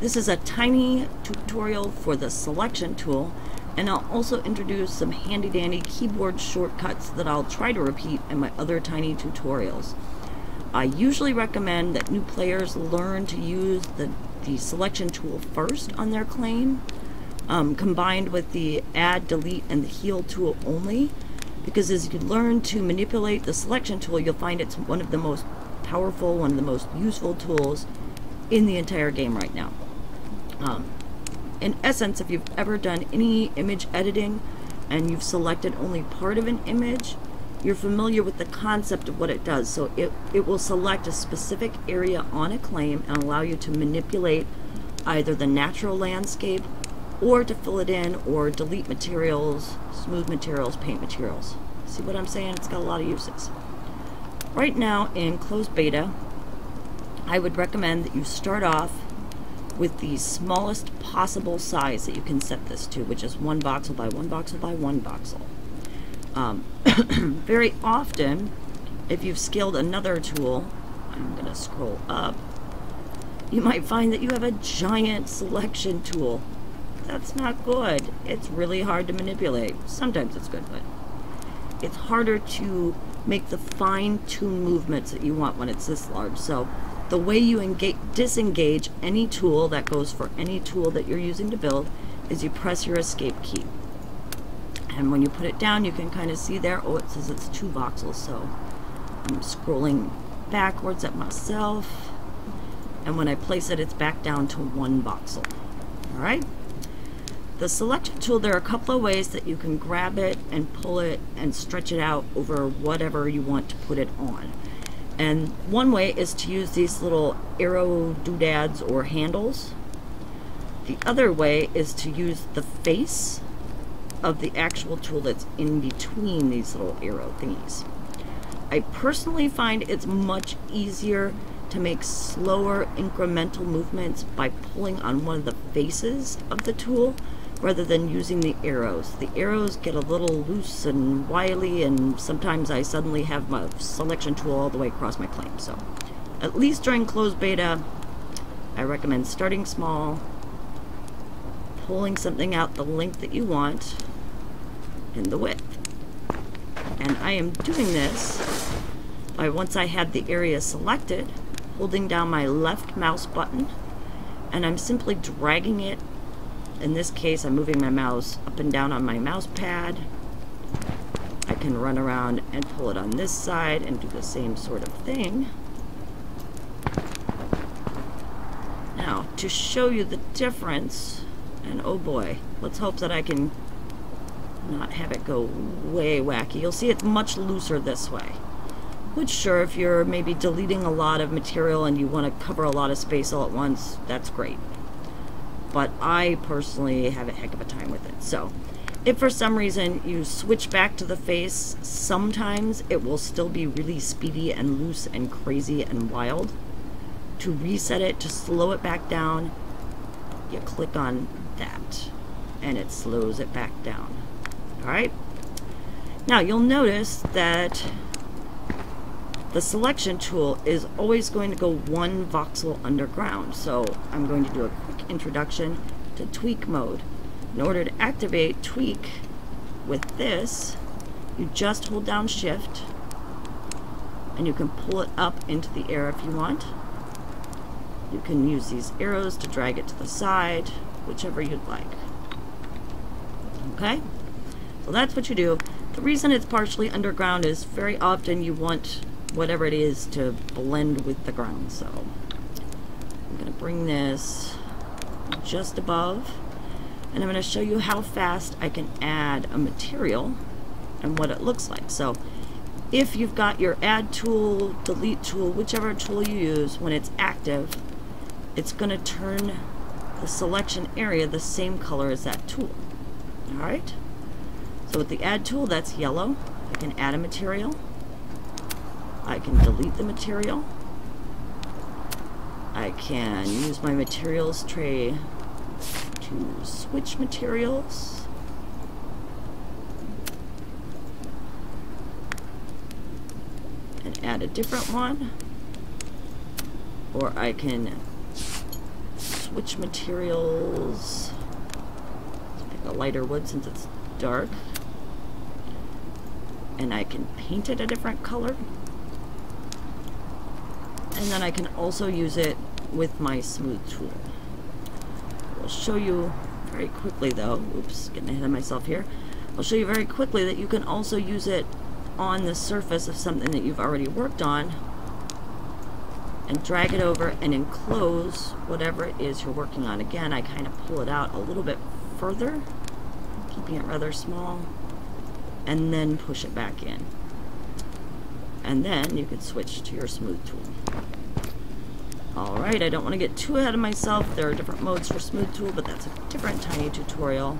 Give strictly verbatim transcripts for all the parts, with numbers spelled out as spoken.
This is a tiny tutorial for the selection tool, and I'll also introduce some handy dandy keyboard shortcuts that I'll try to repeat in my other tiny tutorials. I usually recommend that new players learn to use the, the selection tool first on their claim, um, combined with the add, delete, and the heal tool only, because as you learn to manipulate the selection tool, you'll find it's one of the most powerful, one of the most useful tools in the entire game right now. Um, in essence, if you've ever done any image editing and you've selected only part of an image, you're familiar with the concept of what it does. So it, it will select a specific area on a claim and allow you to manipulate either the natural landscape or to fill it in or delete materials, smooth materials, paint materials. See what I'm saying? It's got a lot of uses. Right now in closed beta, I would recommend that you start off with the smallest possible size that you can set this to, which is one voxel by one voxel by one voxel. Um, very often, if you've scaled another tool, I'm going to scroll up, you might find that you have a giant selection tool. That's not good. It's really hard to manipulate. Sometimes it's good, but it's harder to make the fine-tuned movements that you want when it's this large. So the way you engage, disengage any tool, that goes for any tool that you're using to build, is you press your escape key. And when you put it down, you can kind of see there, oh, it says it's two voxels. So I'm scrolling backwards at myself. And when I place it, it's back down to one voxel. All right? The selection tool, there are a couple of ways that you can grab it and pull it and stretch it out over whatever you want to put it on. And one way is to use these little arrow doodads or handles. The other way is to use the face of the actual tool that's in between these little arrow thingies. I personally find it's much easier to make slower incremental movements by pulling on one of the faces of the tool rather than using the arrows. The arrows get a little loose and wily, and sometimes I suddenly have my selection tool all the way across my claim. So at least during closed beta, I recommend starting small, pulling something out the length that you want and the width. And I am doing this by, once I had the area selected, holding down my left mouse button, and I'm simply dragging it. In this case, I'm moving my mouse up and down on my mouse pad. I can run around and pull it on this side and do the same sort of thing. Now, to show you the difference, and oh boy, let's hope that I can not have it go way wacky. You'll see it's much looser this way. Which sure, if you're maybe deleting a lot of material and you want to cover a lot of space all at once, that's great. But I personally have a heck of a time with it. So if for some reason you switch back to the face, sometimes it will still be really speedy and loose and crazy and wild. To reset it, to slow it back down, you click on that and it slows it back down. All right? Now you'll notice that the selection tool is always going to go one voxel underground. So I'm going to do a quick introduction to tweak mode. In order to activate tweak with this, you just hold down shift and you can pull it up into the air if you want. You can use these arrows to drag it to the side, whichever you'd like. Okay, so that's what you do. The reason it's partially underground is very often you want whatever it is to blend with the ground. So I'm going to bring this just above, and I'm going to show you how fast I can add a material and what it looks like. So if you've got your add tool, delete tool, whichever tool you use, when it's active, it's going to turn the selection area the same color as that tool. All right? So with the add tool, that's yellow. I can add a material. I can delete the material. I can use my materials tray to switch materials. And add a different one. Or I can which materials. Let's pick a lighter wood since it's dark. And I can paint it a different color. And then I can also use it with my smooth tool. I'll show you very quickly though, oops, getting ahead of myself here. I'll show you very quickly that you can also use it on the surface of something that you've already worked on and drag it over and enclose whatever it is you're working on. Again, I kind of pull it out a little bit further, keeping it rather small, and then push it back in. And then you can switch to your smooth tool. All right, I don't want to get too ahead of myself. There are different modes for smooth tool, but that's a different tiny tutorial.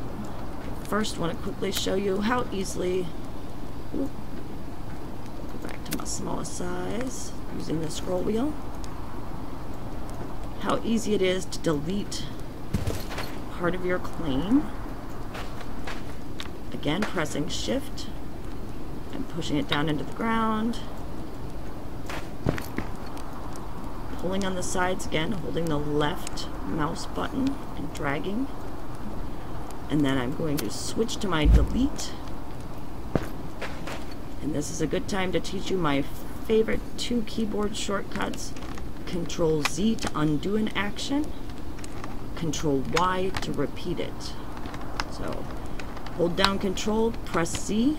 First, I want to quickly show you how easily, ooh, go back to my smallest size, using the scroll wheel, how easy it is to delete part of your claim. Again, pressing shift and pushing it down into the ground. Pulling on the sides again, holding the left mouse button and dragging. And then I'm going to switch to my delete. And this is a good time to teach you my favorite two keyboard shortcuts. Control Z to undo an action. Control Y to repeat it. So hold down Control, press Z.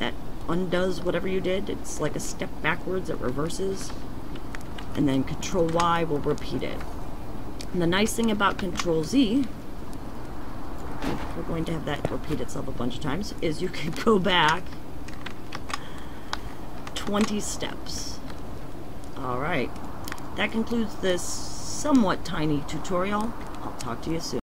That undoes whatever you did. It's like a step backwards, it reverses. And then Control Y will repeat it. And the nice thing about Control Z, we're going to have that repeat itself a bunch of times, is you can go back twenty steps. All right, that concludes this somewhat tiny tutorial. I'll talk to you soon.